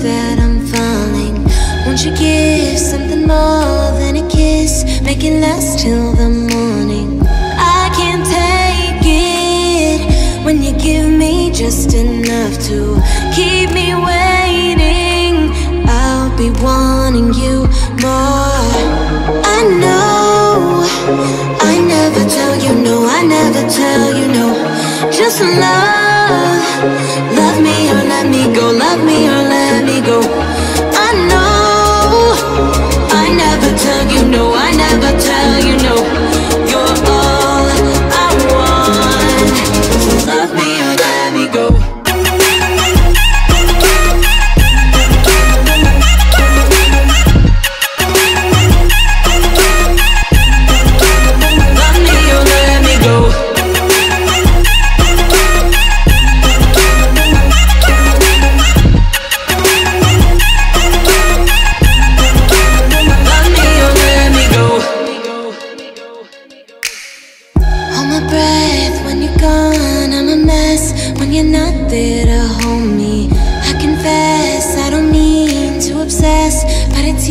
that I'm falling. Won't you give something more than a kiss? Make it last till the morning. I can't take it when you give me just enough to keep me waiting. I'll be wanting you more. I know I never tell you no, I never tell you no. Just love me or let me go, love me or let me go. I know I never tell you no, I never tell you no. You're all I want, so love me or let me go. Love me or let me go.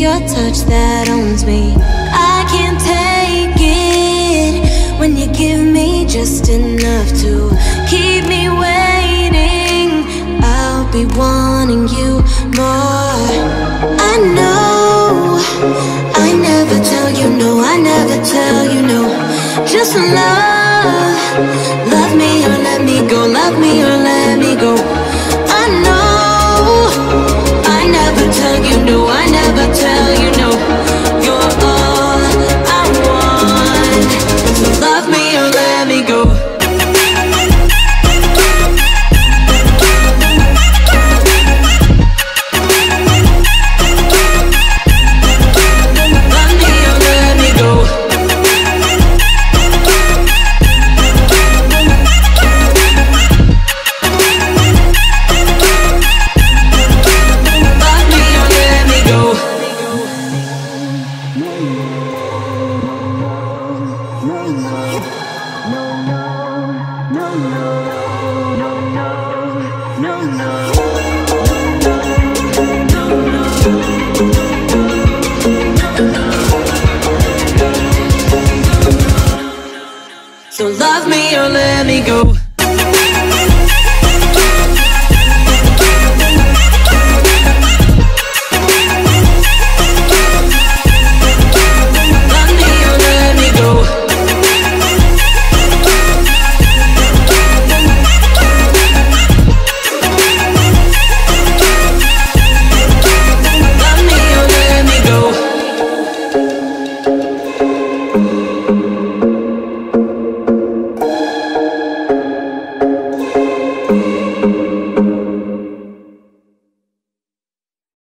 Your touch that owns me. I can't take it when you give me just enough to keep me waiting. I'll be wanting you more. I know I never tell you no, I never tell you no. Just love